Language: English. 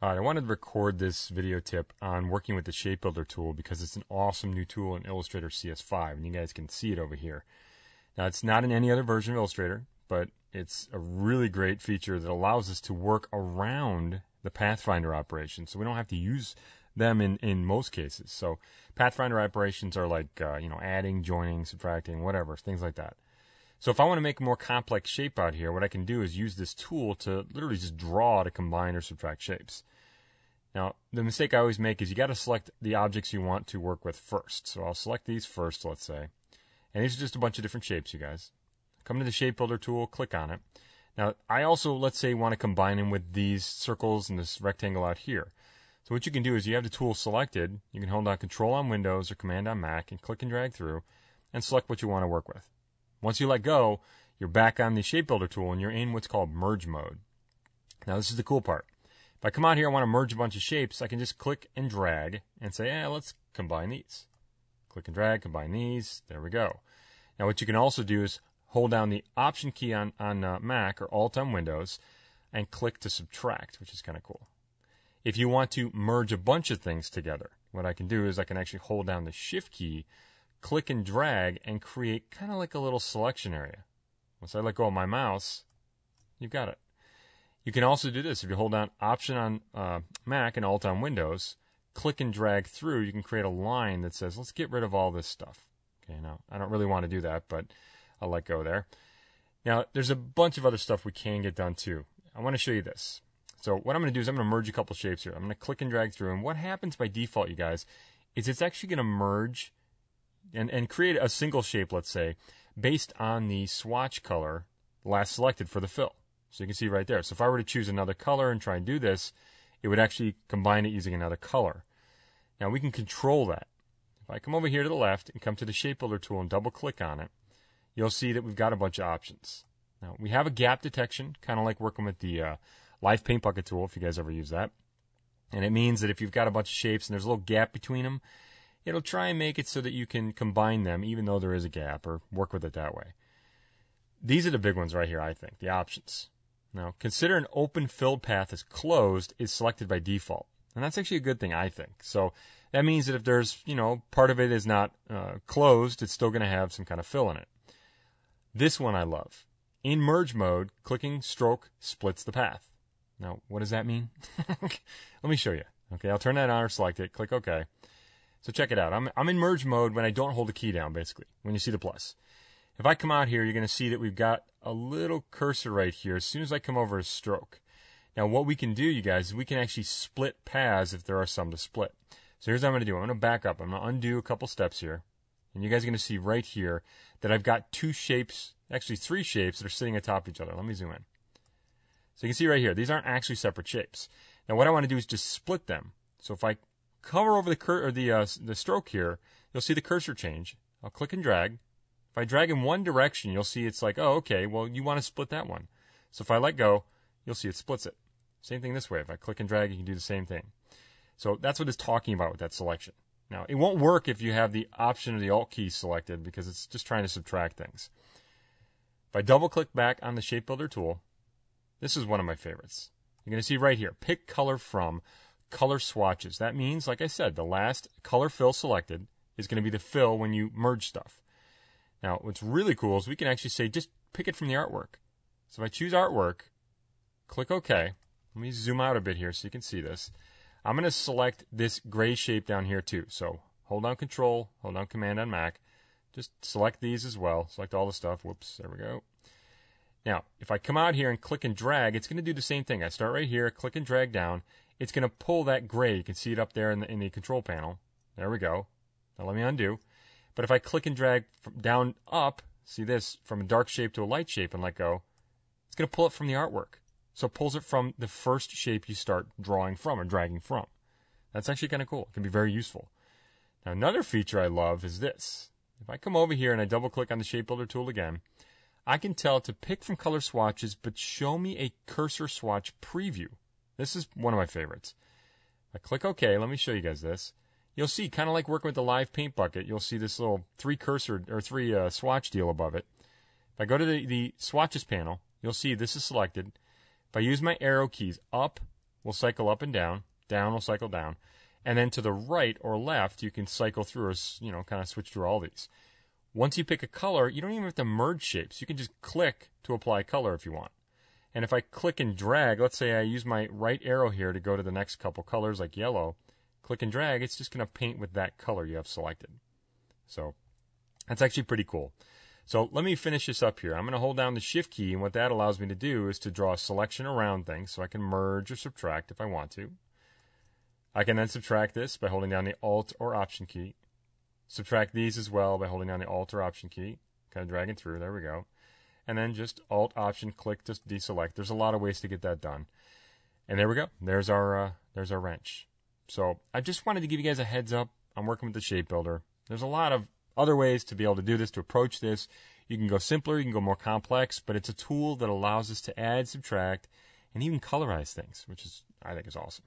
All right, I wanted to record this video tip on working with the Shape Builder tool because it's an awesome new tool in Illustrator CS5, and you guys can see it over here. Now, it's not in any other version of Illustrator, but it's a really great feature that allows us to work around the Pathfinder operations, so we don't have to use them in most cases. So Pathfinder operations are like adding, joining, subtracting, whatever, things like that. So if I want to make a more complex shape out here, what I can do is use this tool to literally just draw to combine or subtract shapes. Now, the mistake I always make is you got to select the objects you want to work with first. So I'll select these first, let's say. And these are just a bunch of different shapes, you guys. Come to the Shape Builder tool, click on it. Now, I also, let's say, want to combine them with these circles and this rectangle out here. So what you can do is you have the tool selected. You can hold down Control on Windows or Command on Mac and click and drag through and select what you want to work with. Once you let go, you're back on the Shape Builder tool and you're in what's called merge mode. Now this is the cool part. If I come out here, I want to merge a bunch of shapes, I can just click and drag and say, yeah, let's combine these. Click and drag, combine these, there we go. Now what you can also do is hold down the Option key on Mac or Alt on Windows and click to subtract, which is kind of cool. If you want to merge a bunch of things together, what I can do is I can actually hold down the Shift key, click and drag, and create kind of like a little selection area. Once I let go of my mouse, you've got it. You can also do this. If you hold down Option on Mac and Alt on Windows, click and drag through, you can create a line that says, let's get rid of all this stuff. Okay, now, I don't really want to do that, but I'll let go there. Now, there's a bunch of other stuff we can get done too. I want to show you this. So what I'm going to do is I'm going to merge a couple shapes here. I'm going to click and drag through, and what happens by default, you guys, is it's actually going to merge and create a single shape, let's say, based on the swatch color last selected for the fill. So you can see right there. So if I were to choose another color and try and do this, it would actually combine it using another color. Now we can control that. If I come over here to the left and come to the Shape Builder tool and double click on it, you'll see that we've got a bunch of options. Now we have a gap detection, kind of like working with the Live Paint Bucket tool, if you guys ever use that. And it means that if you've got a bunch of shapes and there's a little gap between them, it'll try and make it so that you can combine them even though there is a gap, or work with it that way. These are the big ones right here, I think, the options. Now, consider an open filled path as closed is selected by default. And that's actually a good thing, I think. So that means that if there's, part of it is not closed, it's still going to have some kind of fill in it. This one I love. In merge mode, clicking stroke splits the path. Now, what does that mean? Let me show you. Okay, I'll turn that on or select it, click OK. So check it out. I'm in merge mode when I don't hold the key down, basically, when you see the plus. If I come out here, you're going to see that we've got a little cursor right here as soon as I come over a stroke. Now what we can do, you guys, is we can actually split paths if there are some to split. So here's what I'm going to do. I'm going to back up. I'm going to undo a couple steps here. And you guys are going to see right here that I've got two shapes, actually three shapes that are sitting atop each other. Let me zoom in. So you can see right here, these aren't actually separate shapes. Now what I want to do is just split them. So if I hover over the stroke here, you'll see the cursor change. I'll click and drag. If I drag in one direction, you'll see it's like, oh, okay, well, you want to split that one. So if I let go, you'll see it splits it. Same thing this way. If I click and drag, you can do the same thing. So that's what it's talking about with that selection. Now, it won't work if you have the Option or the Alt key selected because it's just trying to subtract things. If I double-click back on the Shape Builder tool, this is one of my favorites. You're going to see right here, pick color from color swatches. That means, like I said, the last color fill selected is going to be the fill when you merge stuff. Now, what's really cool is we can actually say, just pick it from the artwork. So if I choose artwork, click OK. Let me zoom out a bit here so you can see this. I'm going to select this gray shape down here too. So hold down Control, hold down Command on Mac. Just select these as well. Select all the stuff. Whoops, there we go. Now, if I come out here and click and drag, it's going to do the same thing. I start right here, click and drag down. It's going to pull that gray. You can see it up there in the control panel. There we go. Now let me undo. But if I click and drag from down up, see this, from a dark shape to a light shape and let go, it's going to pull it from the artwork. So it pulls it from the first shape you start drawing from or dragging from. That's actually kind of cool. It can be very useful. Now another feature I love is this. If I come over here and I double click on the Shape Builder tool again, I can tell to pick from color swatches, but show me a cursor swatch preview. This is one of my favorites. I click OK. Let me show you guys this. You'll see, kind of like working with the Live Paint Bucket, you'll see this little three swatch deal above it. If I go to the swatches panel, you'll see this is selected. If I use my arrow keys up, will cycle up and down. Down will cycle down. And then to the right or left, you can cycle through or, you know, kind of switch through all these. Once you pick a color, you don't even have to merge shapes. You can just click to apply color if you want. And if I click and drag, let's say I use my right arrow here to go to the next couple colors like yellow, click and drag, it's just going to paint with that color you have selected. So that's actually pretty cool. So let me finish this up here. I'm going to hold down the Shift key, and what that allows me to do is to draw a selection around things so I can merge or subtract if I want to. I can then subtract this by holding down the Alt or Option key. Subtract these as well by holding down the Alt or Option key. Kind of dragging through. There we go. And then just Alt, Option, click to deselect. There's a lot of ways to get that done. And there we go. There's our wrench. So I just wanted to give you guys a heads up. I'm working with the Shape Builder. There's a lot of other ways to be able to do this, to approach this. You can go simpler, you can go more complex, but it's a tool that allows us to add, subtract, and even colorize things, which is, I think, is awesome.